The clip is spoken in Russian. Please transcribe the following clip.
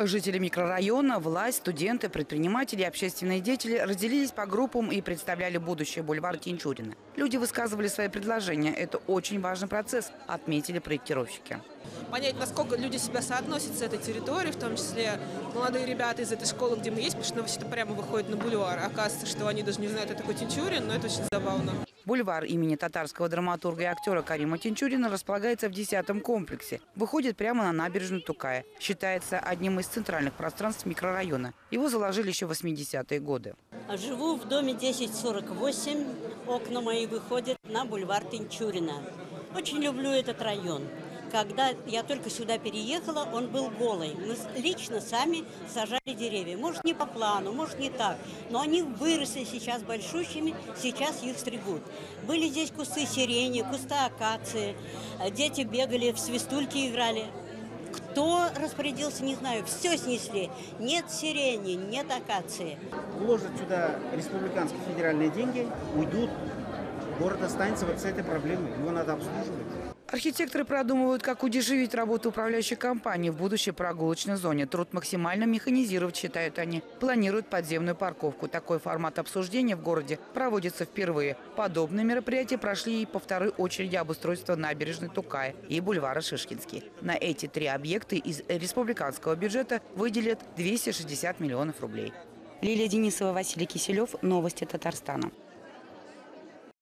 Жители микрорайона, власть, студенты, предприниматели и общественные деятели разделились по группам и представляли будущее бульвара Тинчурина. Люди высказывали свои предложения. Это очень важный процесс, отметили проектировщики. Понять, насколько люди себя соотносят с этой территорией, в том числе молодые ребята из этой школы, где мы есть, потому что ну, вообще-то прямо выходят на бульвар. Оказывается, что они даже не знают, кто такой Тинчурин, но это очень забавно. Бульвар имени татарского драматурга и актера Карима Тинчурина располагается в 10-м комплексе. Выходит прямо на набережную Тукая. Считается одним из центральных пространств микрорайона. Его заложили еще в 80-е годы. Живу в доме 1048. Окна мои выходят на бульвар Тинчурина. Очень люблю этот район. Когда я только сюда переехала, он был голый. Мы лично сами сажали деревья. Может, не по плану, может, не так. Но они выросли сейчас большущими, сейчас их стригут. Были здесь кусты сирени, кусты акации. Дети бегали, в свистульки играли. Кто распорядился, не знаю. Все снесли. Нет сирени, нет акации. Вложат сюда республиканские федеральные деньги, уйдут. Город останется вот с этой проблемой. Его надо обслуживать. Архитекторы продумывают, как удешевить работу управляющей компании в будущей прогулочной зоне. Труд максимально механизировать, считают они. Планируют подземную парковку. Такой формат обсуждения в городе проводится впервые. Подобные мероприятия прошли и по второй очереди обустройства набережной Тукая и бульвара Шишкинский. На эти три объекта из республиканского бюджета выделят 260 миллионов рублей. Лилия Денисова, Василий Киселёв. Новости Татарстана.